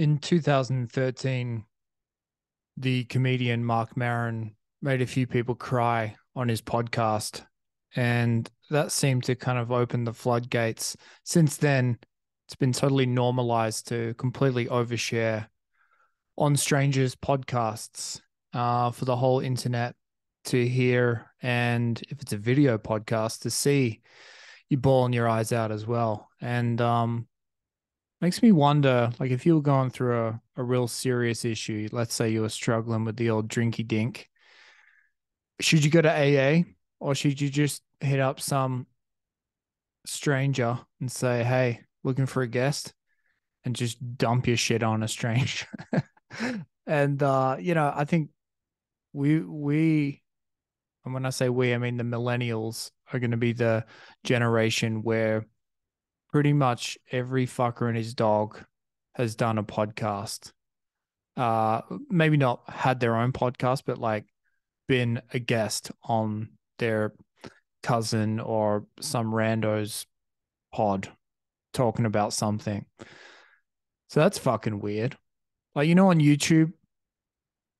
in 2013, the comedian Mark Maron made a few people cry on his podcast, and that seemed to kind of open the floodgates. Since then, it's been totally normalized to completely overshare on strangers' podcasts for the whole internet to hear, and if it's a video podcast, to see you bawling your eyes out as well. And makes me wonder, like, if you were going through a real serious issue, let's say you were struggling with the old drinky dink, should you go to AA, or should you just hit up some stranger and say, hey, looking for a guest, and just dump your shit on a stranger? And, you know, I think we, and when I say we, I mean the millennials are going to be the generation where pretty much every fucker and his dog has done a podcast. Maybe not had their own podcast, but like been a guest on their cousin or some rando's pod talking about something. So that's fucking weird. Like, you know, on YouTube,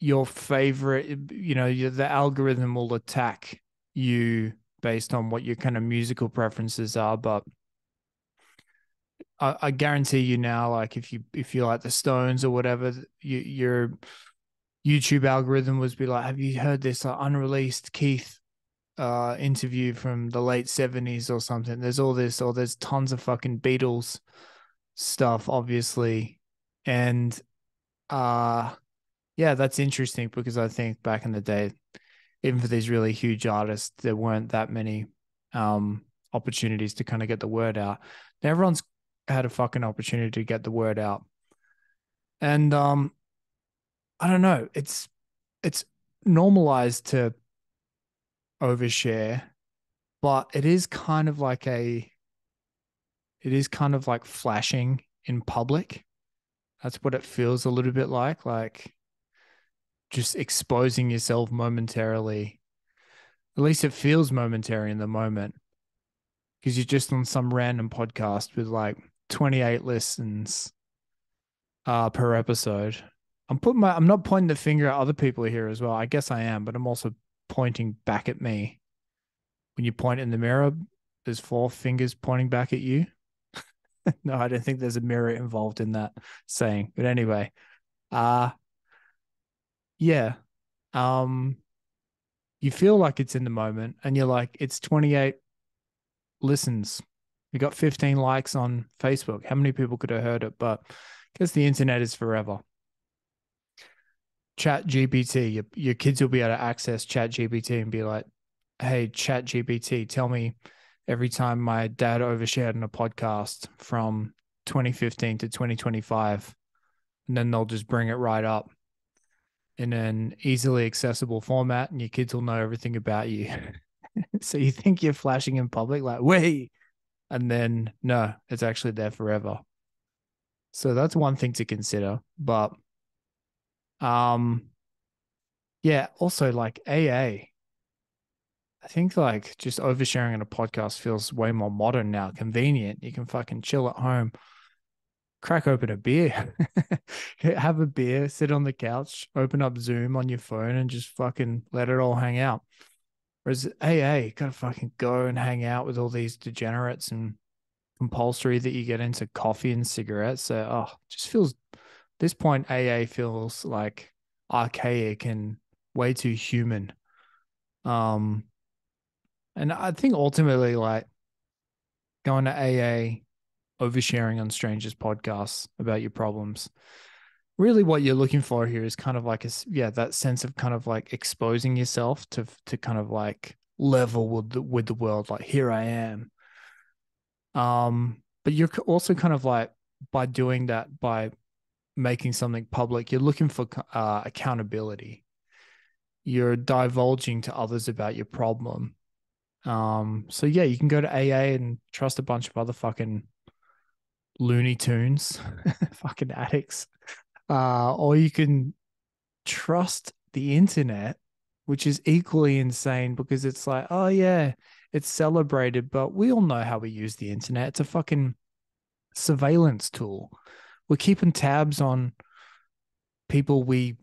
your favorite, you know, the algorithm will attack you based on what your kind of musical preferences are, but I guarantee you now, like if you like the Stones or whatever, your YouTube algorithm would be like, have you heard this unreleased Keith interview from the late 70s or something? There's all this, or there's tons of fucking Beatles stuff, obviously. And yeah, that's interesting, because I think back in the day, even for these really huge artists, there weren't that many opportunities to kind of get the word out. Now everyone's had a fucking opportunity to get the word out, and I don't know, it's normalized to overshare, but it is kind of like flashing in public. That's what it feels a little bit like just exposing yourself momentarily. At least it feels momentary in the moment, because you're just on some random podcast with like 28 listens per episode. I'm not pointing the finger at other people here as well. I guess I am, but I'm also pointing back at me. When you point in the mirror, there's four fingers pointing back at you. No, I don't think there's a mirror involved in that saying. But anyway, yeah. You feel like it's in the moment, and you're like, it's 28 listens. We got 15 likes on Facebook. How many people could have heard it? But because the internet is forever. Chat GPT, your kids will be able to access Chat GPT and be like, hey, Chat GPT, tell me every time my dad overshared on a podcast from 2015 to 2025. And then they'll just bring it right up in an easily accessible format, and your kids will know everything about you. So you think you're flashing in public, like, wait, and then no, it's actually there forever. So that's one thing to consider. But yeah, also like AA, I think like just oversharing on a podcast feels way more modern now, convenient. You can fucking chill at home, crack open a beer, have a beer, sit on the couch, open up Zoom on your phone, and just fucking let it all hang out. Whereas AA, you gotta fucking go and hang out with all these degenerates, and compulsory that you get into coffee and cigarettes. So, just feels, at this point, AA feels like archaic and way too human. And I think ultimately, like, going to AA, oversharing on strangers' podcasts about your problems, really what you're looking for here is kind of like that sense of kind of like exposing yourself to kind of like level with the world, like, here I am. But you're also kind of like, by doing that, by making something public, you're looking for accountability. You're divulging to others about your problem. So yeah, you can go to AA and trust a bunch of other fucking Looney Tunes, fucking addicts. Or you can trust the internet, which is equally insane, because it's like, oh yeah, it's celebrated, but we all know how we use the internet. It's a fucking surveillance tool. we're keeping tabs on people we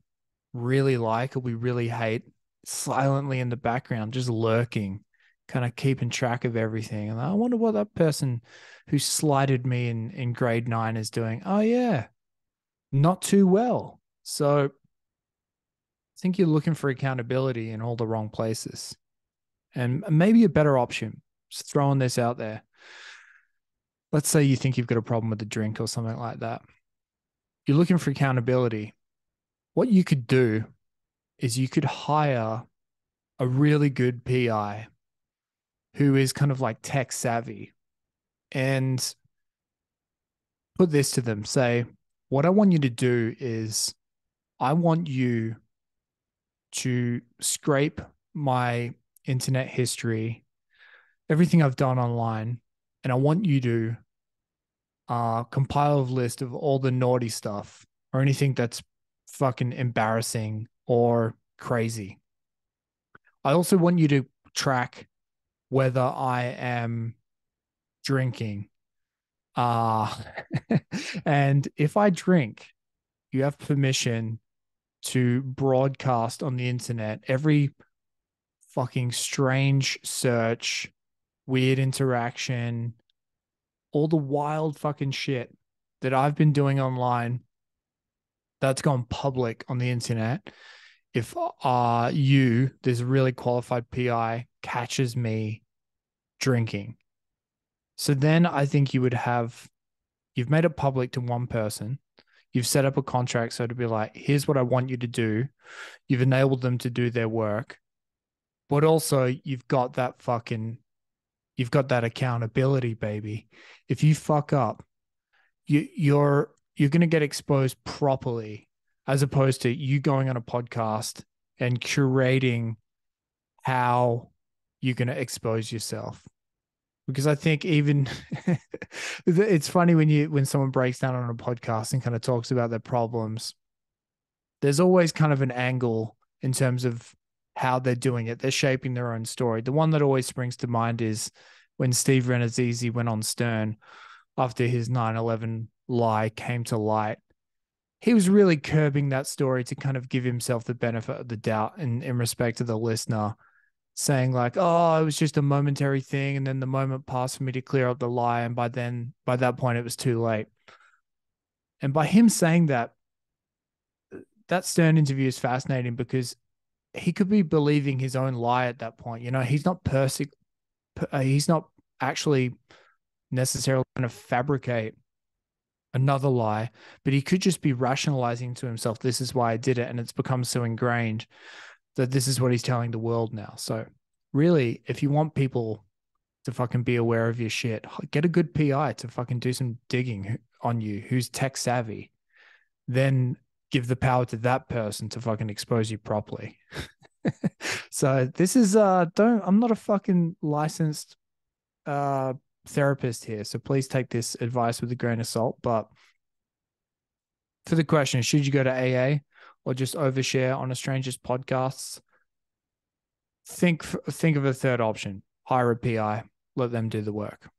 really like or we really hate silently in the background, just lurking, kind of keeping track of everything. And I wonder what that person who slighted me in grade 9 is doing. Oh yeah, not too well. So I think you're looking for accountability in all the wrong places. And maybe a better option, just throwing this out there. Let's say you think you've got a problem with a drink or something like that. You're looking for accountability. What you could do is you could hire a really good PI who is kind of like tech savvy and put this to them. Say, what I want you to do is I want you to scrape my internet history, everything I've done online, and I want you to compile a list of all the naughty stuff or anything that's fucking embarrassing or crazy. I also want you to track whether I am drinking. And if I drink, you have permission to broadcast on the internet every fucking strange search, weird interaction, all the wild fucking shit that I've been doing online that's gone public on the internet. If you, this really qualified PI, catches me drinking. So then I think you would have, you've made it public to one person. You've set up a contract. So to be like, here's what I want you to do. You've enabled them to do their work, but also you've got that fucking, you've got that accountability, baby. If you fuck up, you're going to get exposed properly, as opposed to you going on a podcast and curating how you're going to expose yourself. Because I think even it's funny when someone breaks down on a podcast and kind of talks about their problems, there's always kind of an angle in terms of how they're doing it. They're shaping their own story. The one that always springs to mind is when Steve Rannazzisi went on Stern after his 9/11 lie came to light. He was really curbing that story to kind of give himself the benefit of the doubt in respect to the listener, saying like, oh, it was just a momentary thing. And then the moment passed for me to clear up the lie. And by that point, it was too late. And by him saying that, that Stern interview is fascinating because he could be believing his own lie at that point. You know, he's not perfect. He's not actually necessarily going to fabricate another lie, but he could just be rationalizing to himself, this is why I did it. And it's become so ingrained that this is what he's telling the world now. So really, if you want people to fucking be aware of your shit, get a good PI to fucking do some digging on you, who's tech savvy, then give the power to that person to fucking expose you properly. So this is, I'm not a fucking licensed therapist here. So please take this advice with a grain of salt. But for the question, should you go to AA or just overshare on a stranger's podcasts? Think of a third option. Hire a PI. Let them do the work.